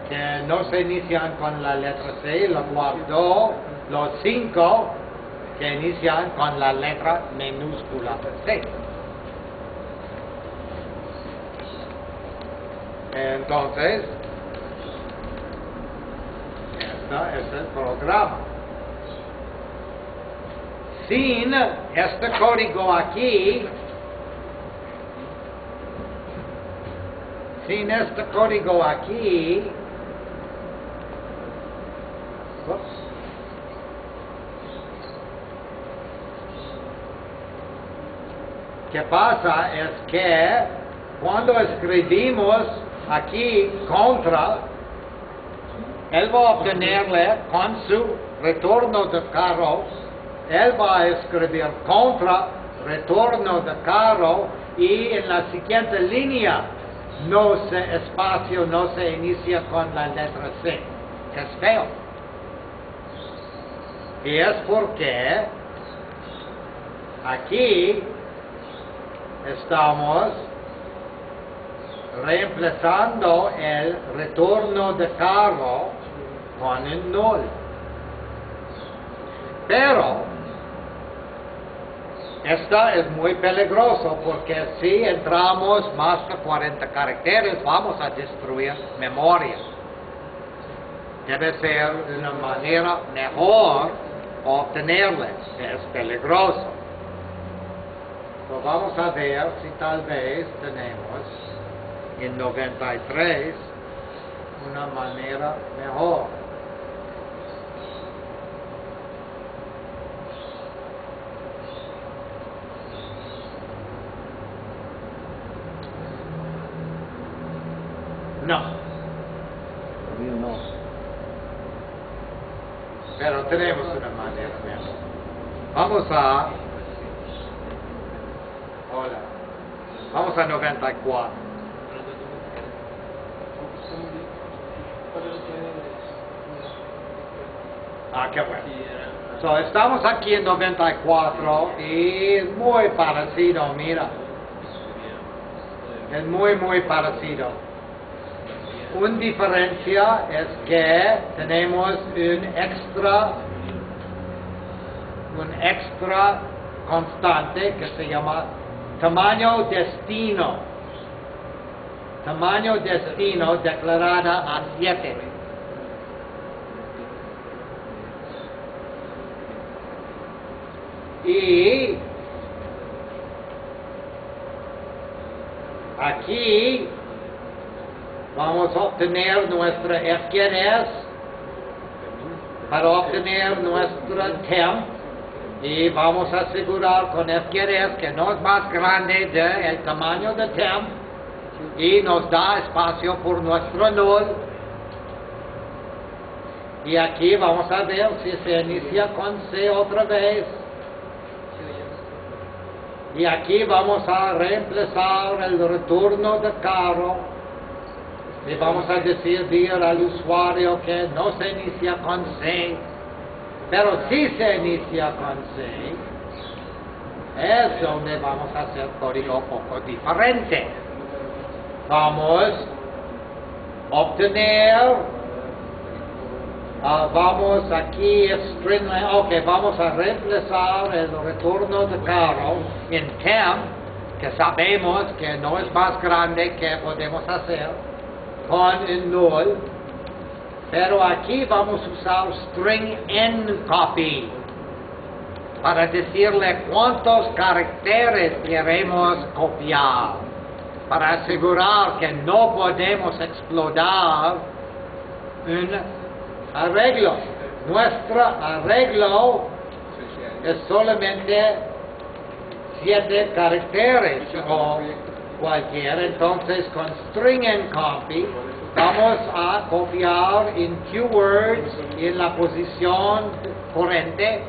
que no se inician con la letra C, lo guardo, los cinco que inician con la letra minúscula C. Entonces, este es el programa. Sin este código aquí, sin este código aquí, ups, ¿qué pasa? Es que cuando escribimos aquí contra, él va a obtenerle con su retorno de carro, él va a escribir contra retorno de carro, y en la siguiente línea no se espacio, no se inicia con la letra C, que es feo. Y es porque aquí estamos reemplazando el retorno de carro con el null. Pero esta es muy peligroso, porque si entramos más de cuarenta caracteres vamos a destruir memoria. Debe ser una manera mejor obtenerla. Es peligroso. Pero vamos a ver si tal vez tenemos en noventa y tres una manera mejor. No. No. Pero tenemos una manera mejor. Vamos a... Hola. Vamos a noventa y cuatro. Ah, qué bueno. So, estamos aquí en noventa y cuatro y es muy parecido, mira. Es muy, muy parecido. Una diferencia es que tenemos un extra, un extra constante que se llama tamaño destino. Tamaño destino declarada a siete. Y aquí vamos a obtener nuestra fgets para obtener nuestra temp, y vamos a asegurar con fgets que no es más grande del tamaño de temp y nos da espacio por nuestro null. Y aquí vamos a ver si se inicia con C otra vez. Y aquí vamos a reemplazar el retorno de carro. Y vamos a decir dir al usuario que no se inicia con C, pero si se inicia con C, es donde vamos a hacer código un poco diferente. Vamos a obtener, uh, vamos aquí, string, ok, vamos a reemplazar el retorno de carro en temp, que sabemos que no es más grande que podemos hacer, con el null, pero aquí vamos a usar string n copy. para decirle cuántos caracteres queremos copiar, para asegurar que no podemos explotar un arreglo. Nuestro arreglo es solamente siete caracteres o cualquier. Entonces con StringConcat vamos a copiar en keywords en la posición corriente.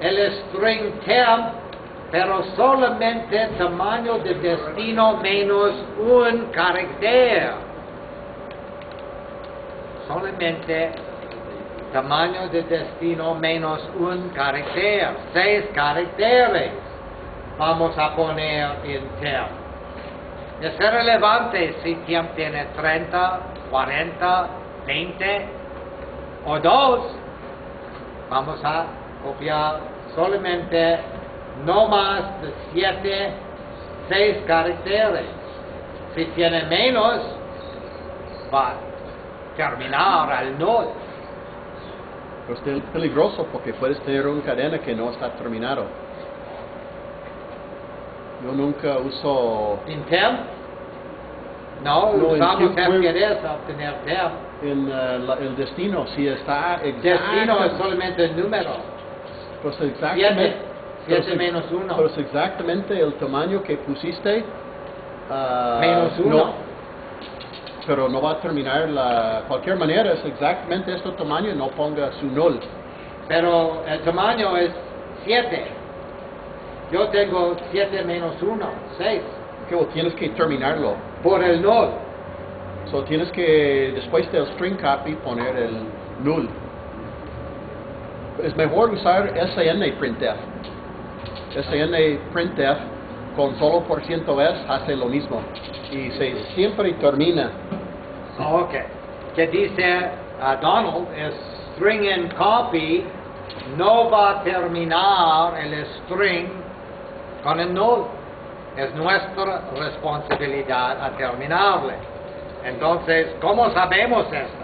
El string temp, pero solamente tamaño de destino menos un carácter. Solamente tamaño de destino menos un carácter. Seis caracteres vamos a poner en temp. Es relevante si tiempo tiene treinta, cuarenta, veinte o dos. Vamos a copiar solamente no más de siete, seis caracteres. Si tiene menos, va a terminar al null. Pues es peligroso porque puedes tener una cadena que no está terminado. Yo nunca uso... ¿En temp? No, no usamos fgets para obtener temp. El, uh, el destino, si está exacto... Destino es solamente el número. Pues exactamente... siete menos uno. Pero es exactamente el tamaño que pusiste... Uh, menos uno. No, pero no va a terminar la... cualquier manera, es exactamente este tamaño, no ponga su null. Pero el tamaño es siete. Yo tengo siete menos uno, seis. Que okay, well, tienes que terminarlo. Por el null. So tienes que, después del StringConcat, poner el null. Es mejor usar snprintf. snprintf con solo por ciento s hace lo mismo. Y se siempre termina. Oh, ok. Que dice uh, Donald, es StringConcat no va a terminar el string con el null. Es nuestra responsabilidad a terminarle. Entonces, ¿cómo sabemos esto?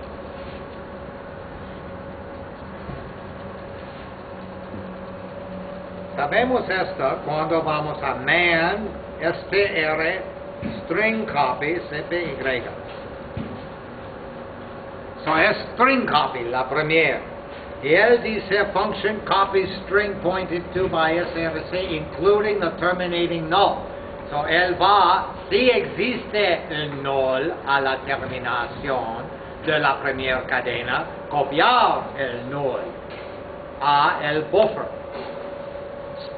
Sabemos esto cuando vamos a man str strncpy cpy. So es strncpy la primera. Y él dice function copies string pointed to by src including the terminating null. So él va, si existe un null a la terminación de la primera cadena, copiar el null a el buffer.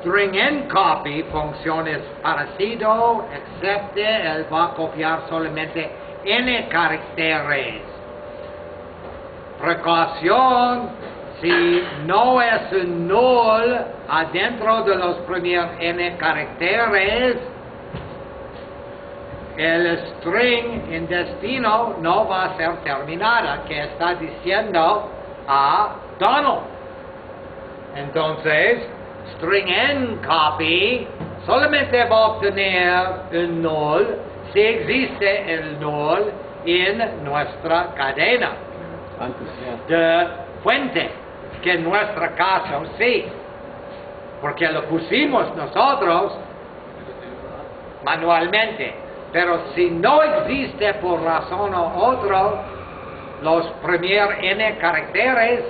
StringConcat funciona parecido, excepto él va a copiar solamente n caracteres. Precaución. Si no es un null adentro de los primeros n caracteres, el string en destino no va a ser terminada, que está diciendo a Donald. Entonces, StringConcat solamente va a obtener un null si existe el null en nuestra cadena de fuente. Que en nuestro caso sí, porque lo pusimos nosotros manualmente, pero si no existe por razón u otro los primeros n caracteres,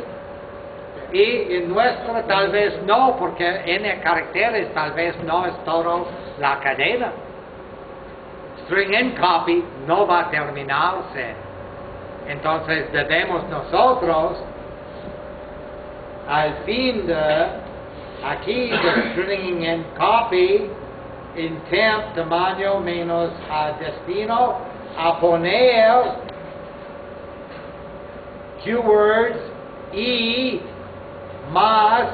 y en nuestro tal vez no, porque n caracteres tal vez no es toda la cadena, StringConcat no va a terminarse. Entonces debemos nosotros al fin de aquí de StringConcat en temp tamaño menos a destino a poner keywords y más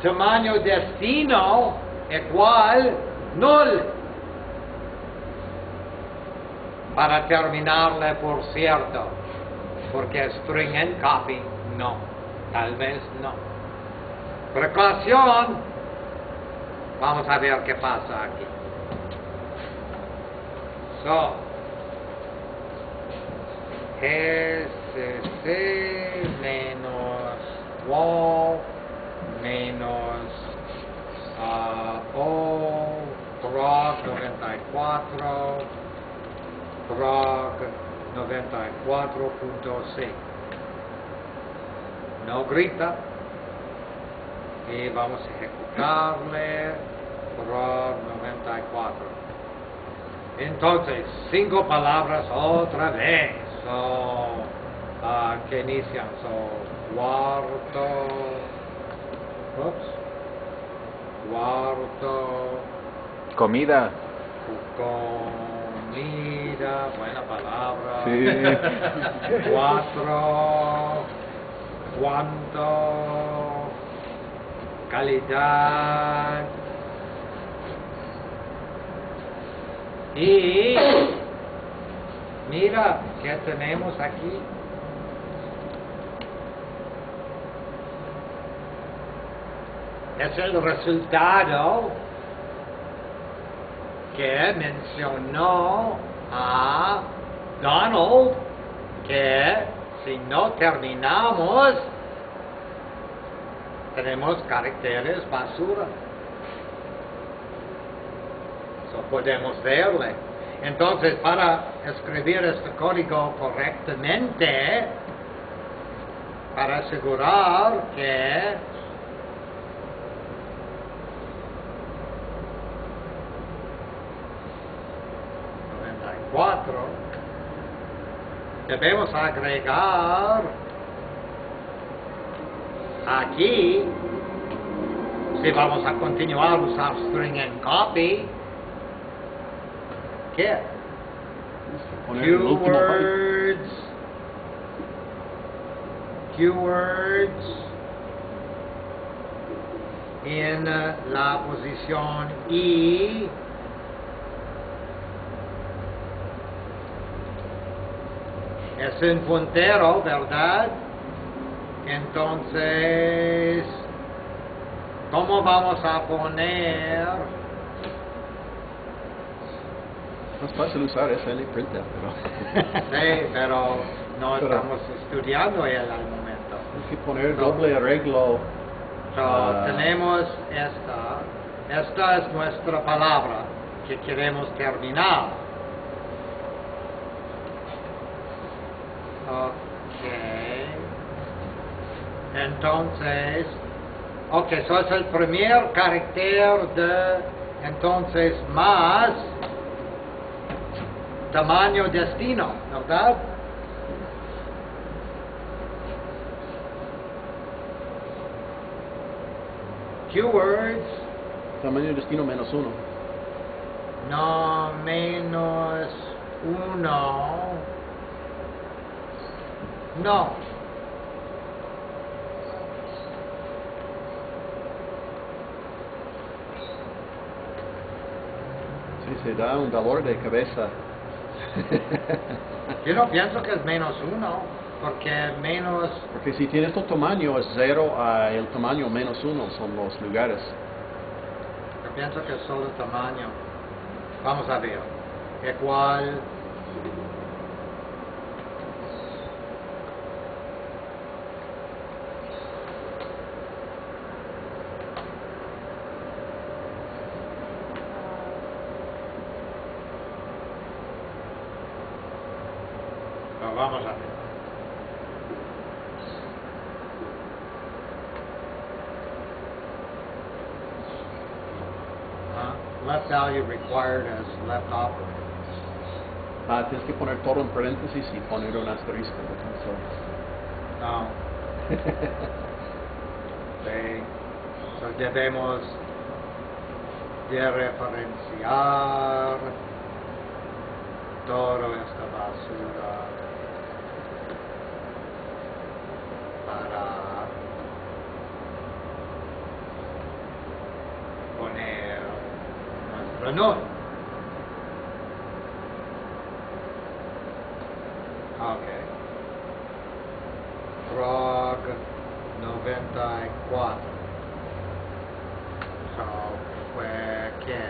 tamaño destino igual null para terminarle, por cierto, porque StringConcat no. Tal vez no. Precaución. Vamos a ver qué pasa aquí. So. G C C menos wall menos uh, O Brog noventa y cuatro, Brog noventa y cuatro punto seis. No grita. Y vamos a ejecutarle Brog noventa y cuatro. Entonces, cinco palabras otra vez. So, uh, que inician. So, cuarto. Oops. Cuarto. Comida. Comida, buena palabra. Sí. Cuatro. Cuánto. Calidad. Y mira, ¿qué tenemos aquí? Es el resultado que mencionó a Donald, que si no terminamos tenemos caracteres basura. Eso podemos verle. Entonces, para escribir este código correctamente, para asegurar que cuatro, debemos agregar aquí, si vamos a continuar a usar strcmp, ¿qué? Keywords, keywords en la posición I. Es un puntero, ¿verdad? Entonces, ¿cómo vamos a poner? No es fácil usar StringConcat, pero... sí, pero no pero, estamos estudiando él al momento. Hay que poner so, doble arreglo. So, uh, tenemos esta. Esta es nuestra palabra que queremos terminar. Ok, entonces, ok, eso es el primer carácter de, entonces, más tamaño destino, ¿verdad? Keywords. Tamaño destino menos uno. No, menos uno. No. Sí, se da un dolor de cabeza. Yo no pienso que es menos uno, porque menos... Porque si tienes tu tamaño, es cero a el tamaño menos uno, son los lugares. Yo pienso que es solo tamaño. Vamos a ver. Igual... Vamos a ver. Uh, left value required as left operator. Ah, tienes que poner todo en paréntesis y poner un asterisco. So. No. Okay. So debemos de referenciar toda esta basura. Para poner nuestro nodo. Ok. Frog noventa y cuatro. So, fue que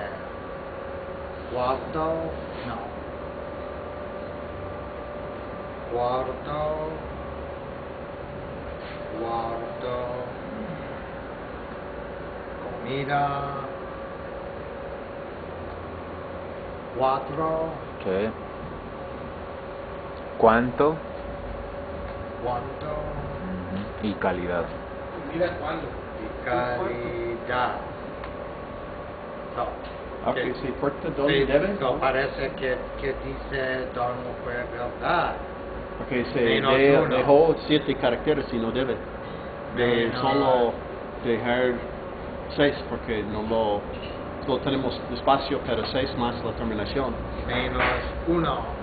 cuarto, no. Cuarto. cuarto, comida, cuatro. Okay. ¿Cuánto? ¿Cuánto? Uh-huh. Y calidad. ¿Comida cuándo? Y calidad. So, okay, que, si importa dónde sí, debe. So parece que, que dice dónde fue verdad. Porque okay, se de de, dejó siete caracteres y no debe. De eh, no solo dejar seis porque no lo, lo tenemos espacio para seis más la terminación. Menos uno.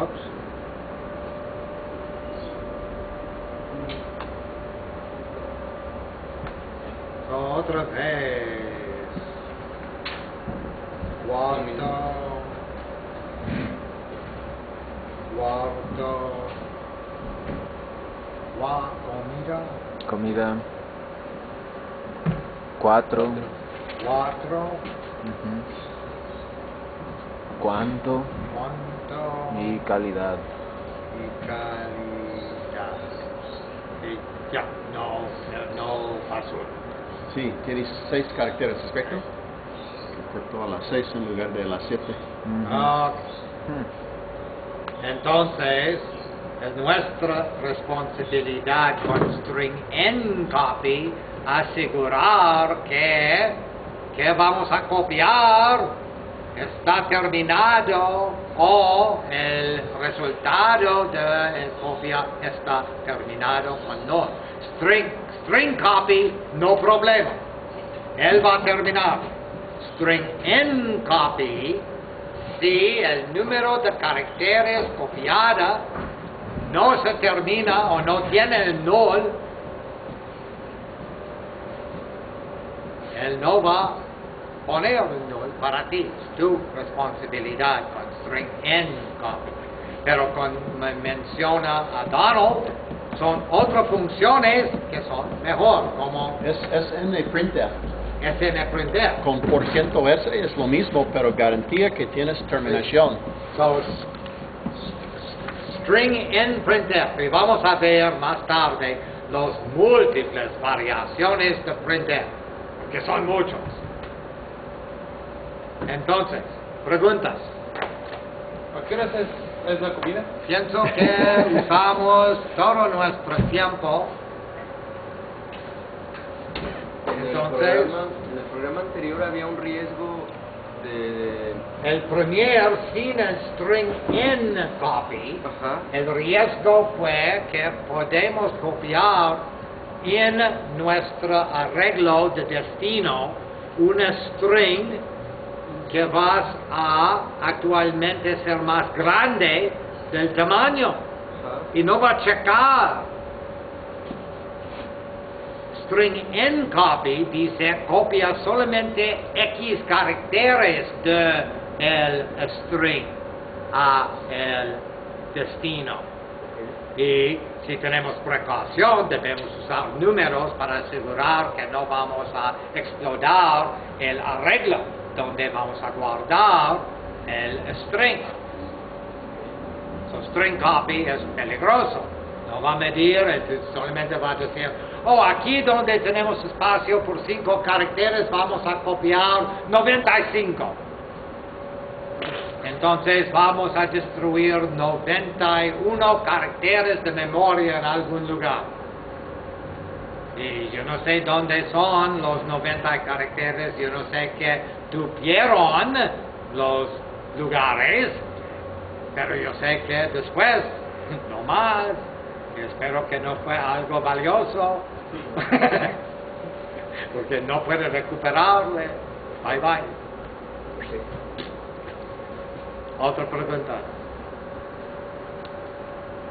Oops. Otra vez. Cuarto. Cuarto. Gua, comida. Comida. Cuatro. Cuatro. Uh-huh. ¿Cuánto? Cuánto. Y calidad. Y calidad. Y ya, no, no pasó. Sí, tienes seis caracteres, ¿correcto? Cortó a las seis en lugar de las siete. Uh-huh. Okay. Entonces, es nuestra responsabilidad con StringConcat asegurar que, que vamos a copiar está terminado o el resultado de el copia está terminado o no. String. String copy, no problema. Él va a terminar. String n copy, si el número de caracteres copiada no se termina o no tiene el null, él no va a poner el null para ti. Es tu responsabilidad con string n copy. Pero cuando menciona a Donald, son otras funciones que son mejor, como... Es, es snprintf. Es snprintf. Con por ciento S es lo mismo, pero garantía que tienes terminación. So, StringNprintf. Y vamos a ver más tarde las múltiples variaciones de printf, que son muchos. Entonces, preguntas. ¿Por qué eres ¿Es la comida? Pienso que usamos todo nuestro tiempo. Entonces, en el programa, en el programa anterior había un riesgo de... El primer sin el string in copy, ajá, el riesgo fue que podemos copiar en nuestro arreglo de destino una string que vas a actualmente ser más grande del tamaño, uh-huh, y no va a checar. String n copy dice copia solamente X caracteres de el string a el destino. Uh-huh. Y si tenemos precaución, debemos usar números para asegurar que no vamos a explotar el arreglo donde vamos a guardar el string. So, string copy es peligroso. No va a medir, solamente va a decir, oh, aquí donde tenemos espacio por cinco caracteres vamos a copiar noventa y cinco. Entonces vamos a destruir noventa y uno caracteres de memoria en algún lugar. Y yo no sé dónde son los noventa caracteres, yo no sé qué tuvieron los lugares, pero yo sé que después, no más, espero que no fue algo valioso, porque no puede recuperarle. Bye bye. Otra pregunta.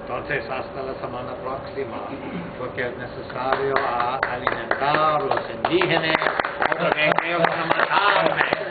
Entonces, hasta la semana próxima, porque es necesario alimentar a los indígenas, porque ellos van a matarme.